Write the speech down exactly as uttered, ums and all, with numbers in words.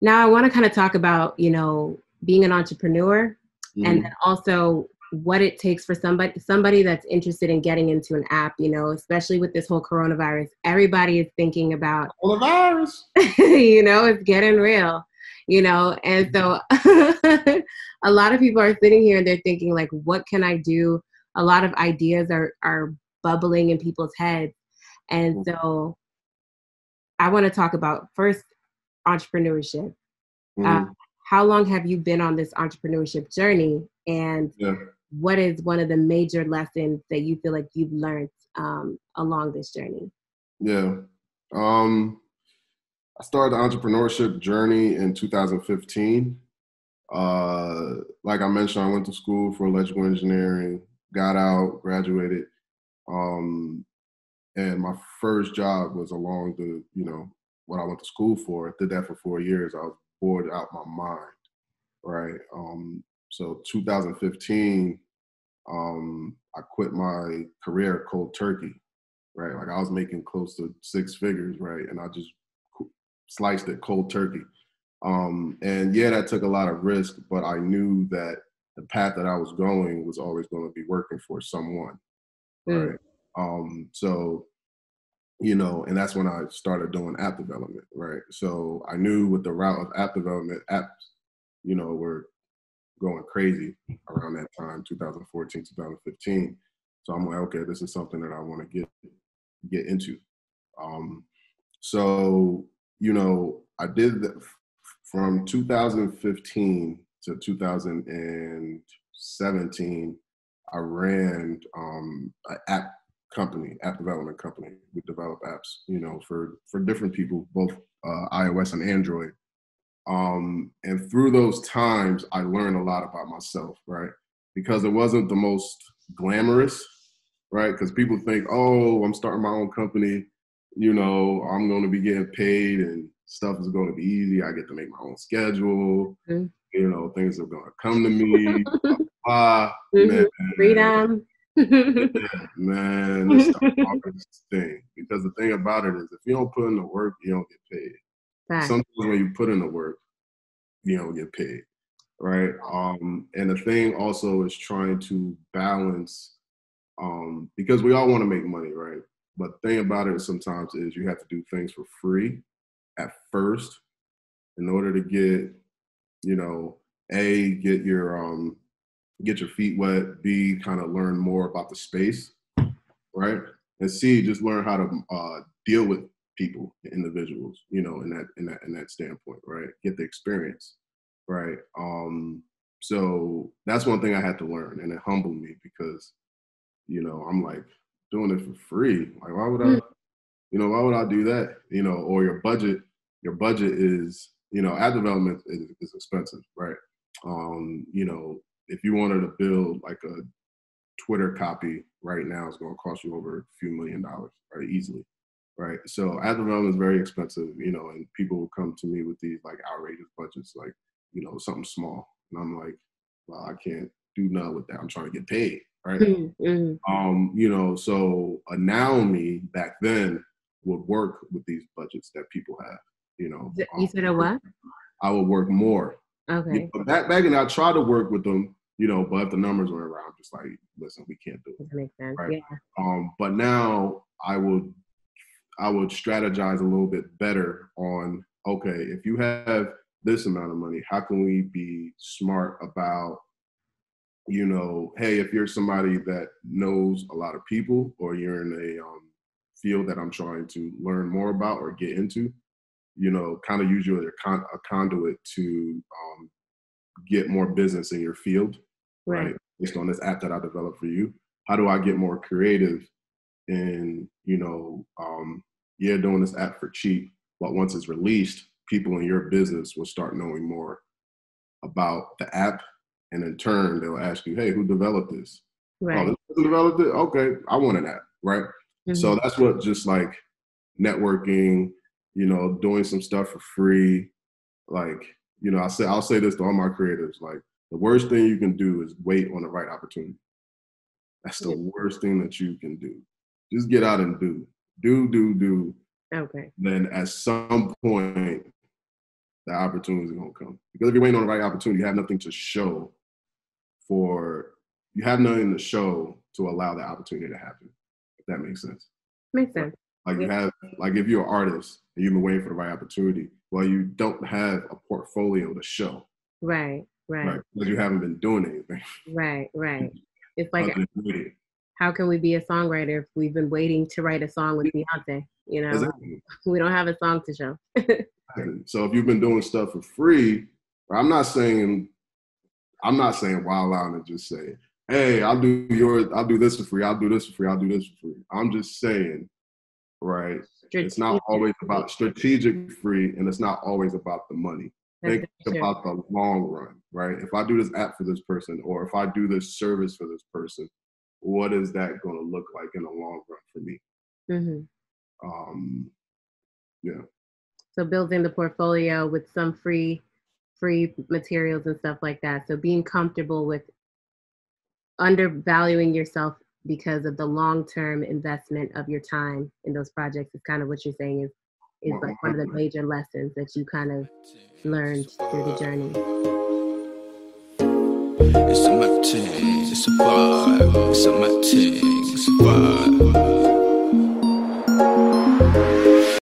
Now I want to kind of talk about, you know, being an entrepreneur mm. and then also what it takes for somebody, somebody that's interested in getting into an app, you know, especially with this whole coronavirus, everybody is thinking about coronavirus, you know, it's getting real, you know? And so a lot of people are sitting here and they're thinking like, what can I do? A lot of ideas are, are bubbling in people's heads. And so I want to talk about first entrepreneurship. Mm-hmm. Uh, how long have you been on this entrepreneurship journey? And yeah. what is one of the major lessons that you feel like you've learned um, along this journey? Yeah. Um, I started the entrepreneurship journey in two thousand fifteen. Uh, like I mentioned, I went to school for electrical engineering, got out, graduated. Um, and my first job was along the, you know, what I went to school for. I did that for four years. I was bored out my mind, right? Um, so two thousand fifteen, um, I quit my career cold turkey, right? Like I was making close to six figures, right? And I just sliced it cold turkey. Um, and yeah, that took a lot of risk, but I knew that the path that I was going was always going to be working for someone, right? Mm. Um, so, you know, and that's when I started doing app development, right? So I knew with the route of app development, apps, you know, were going crazy around that time, two thousand fourteen, two thousand fifteen. So I'm like, okay, this is something that I want to get get into. Um, so, you know, I did the, from two thousand fifteen to two thousand seventeen, I ran um, an app company, app development company. We develop apps, you know, for, for different people, both uh, iOS and Android. Um, and through those times, I learned a lot about myself, right? Because it wasn't the most glamorous, right? Because people think, oh, I'm starting my own company, you know, I'm going to be getting paid and stuff is going to be easy. I get to make my own schedule, mm-hmm. you know, things are going to come to me. Ah, man, freedom. Man, let's start talking this thing. Because the thing about it is if you don't put in the work, you don't get paid. Right. Sometimes when you put in the work, you don't get paid, right? Um, and the thing also is trying to balance, um, because we all want to make money, right? But the thing about it sometimes is you have to do things for free at first in order to get, you know, A, get your um, get your feet wet, B, kind of learn more about the space, right? And C, just learn how to uh, deal with people, individuals, you know, in that in that in that standpoint, right? Get the experience, right? Um, so that's one thing I had to learn, and it humbled me because, you know, I'm like doing it for free. Like, why would I, you know, why would I do that? You know, or your budget, your budget is, you know, app development is, is expensive, right? Um, you know, if you wanted to build like a Twitter copy right now, it's going to cost you over a few million dollars, right? Easily. Right. So app development is very expensive, you know, and people will come to me with these like outrageous budgets, like, you know, something small. And I'm like, well, I can't do nothing with that. I'm trying to get paid. Right. Mm-hmm. Um, you know, so a now me back then would work with these budgets that people have, you know. You said a what? I would work more. Okay. You know, back back and I tried to work with them, you know, but if the numbers were around, just like, listen, we can't do it. That makes sense. Right? Yeah. Um, but now I would I would strategize a little bit better on, okay, if you have this amount of money, how can we be smart about, you know, hey, if you're somebody that knows a lot of people or you're in a um, field that I'm trying to learn more about or get into, you know, kind of use you as a, con- a conduit to um, get more business in your field, right. right? Based on this app that I developed for you. How do I get more creative in, you know, um, yeah, doing this app for cheap, but once it's released, people in your business will start knowing more about the app. And in turn, they'll ask you, hey, who developed this? Right. Oh, this person developed it? Okay, I want an app, right? Mm-hmm. So that's what just like networking, you know, doing some stuff for free. Like, you know, I say, I'll say this to all my creatives, like the worst thing you can do is wait on the right opportunity. That's the yeah. worst thing that you can do. Just get out and do, do, do, do. Okay. Then at some point, the opportunities are going to come. Because if you're waiting on the right opportunity, you have nothing to show for, you have nothing to show to allow that opportunity to happen, if that makes sense. Makes sense. Like you have, like if you're an artist and you've been waiting for the right opportunity, well, you don't have a portfolio to show. Right, right. Right, because you haven't been doing anything. Right, right. It's like, how can we be a songwriter if we've been waiting to write a song with Beyonce? You know, exactly. We don't have a song to show. So if you've been doing stuff for free, I'm not saying, I'm not saying wild out and just say, hey, I'll do your, I'll do this for free. I'll do this for free. I'll do this for free. I'm just saying, right? Strategic. It's not always about strategic free, and it's not always about the money. That's Think true. about the long run, right? If I do this app for this person, or if I do this service for this person, what is that going to look like in the long run for me? Mm-hmm. Um, yeah. So building the portfolio with some free, free materials and stuff like that. So being comfortable with undervaluing yourself because of the long-term investment of your time in those projects is kind of what you're saying is, is like one of the major lessons that you kind of learned through the journey. It's a magic, it's a vibe, it's a magic, it's a vibe.